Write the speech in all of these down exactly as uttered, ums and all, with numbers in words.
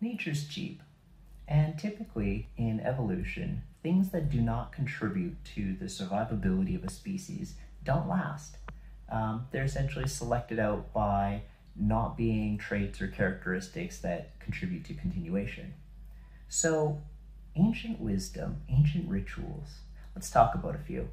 nature's cheap. And typically in evolution, things that do not contribute to the survivability of a species don't last. Um, they're essentially selected out by not being traits or characteristics that contribute to continuation. So ancient wisdom, ancient rituals, let's talk about a few.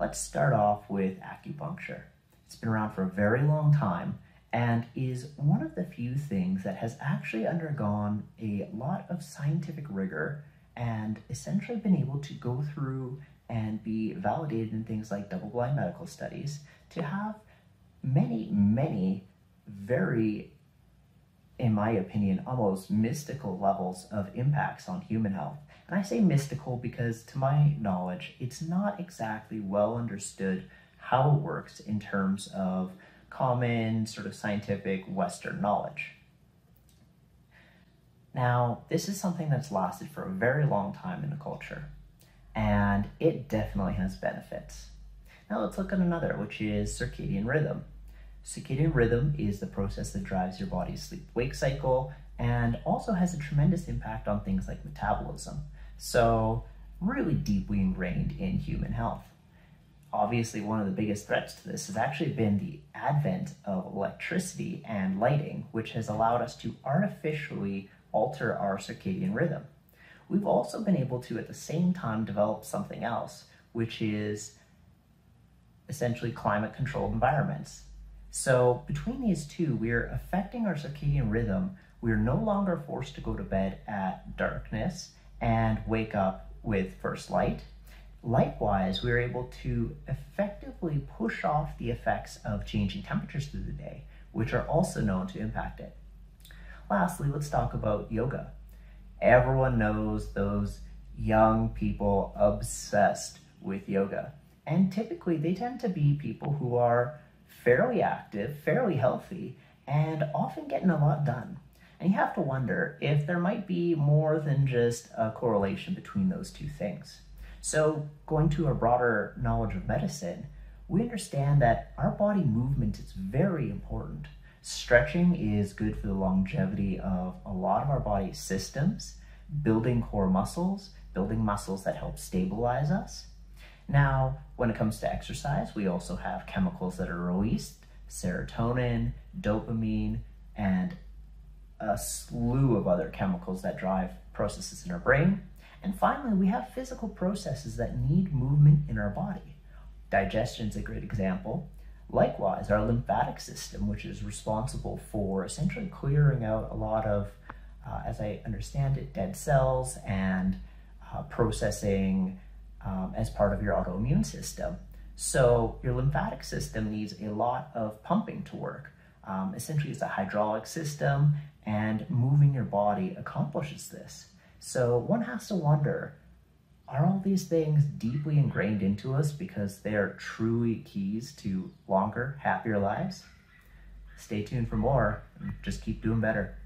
Let's start off with acupuncture. It's been around for a very long time and is one of the few things that has actually undergone a lot of scientific rigor and essentially been able to go through and be validated in things like double-blind medical studies to have many, many very, in my opinion, almost mystical levels of impacts on human health. And I say mystical because, to my knowledge, it's not exactly well understood how it works in terms of common sort of scientific Western knowledge. Now, this is something that's lasted for a very long time in the culture, and it definitely has benefits. Now let's look at another, which is circadian rhythm. Circadian rhythm is the process that drives your body's sleep-wake cycle and also has a tremendous impact on things like metabolism. So really deeply ingrained in human health. Obviously, one of the biggest threats to this has actually been the advent of electricity and lighting, which has allowed us to artificially alter our circadian rhythm. We've also been able to, at the same time, develop something else, which is essentially climate-controlled environments. So between these two, we're affecting our circadian rhythm. We're no longer forced to go to bed at darkness and wake up with first light. Likewise, we're able to effectively push off the effects of changing temperatures through the day, which are also known to impact it. Lastly, let's talk about yoga. Everyone knows those young people obsessed with yoga. And typically, they tend to be people who are fairly active, fairly healthy, and often getting a lot done. And you have to wonder if there might be more than just a correlation between those two things. So going to a broader knowledge of medicine, we understand that our body movement is very important. Stretching is good for the longevity of a lot of our body's systems, building core muscles, building muscles that help stabilize us. Now, when it comes to exercise, we also have chemicals that are released, serotonin, dopamine, and a slew of other chemicals that drive processes in our brain. And finally, we have physical processes that need movement in our body. Digestion is a great example. Likewise, our lymphatic system, which is responsible for essentially clearing out a lot of, uh, as I understand it, dead cells and uh, processing Um, as part of your autoimmune system. So your lymphatic system needs a lot of pumping to work. Um, essentially, it's a hydraulic system, and moving your body accomplishes this. So one has to wonder, are all these things deeply ingrained into us because they're truly keys to longer, happier lives? Stay tuned for more. Just keep doing better.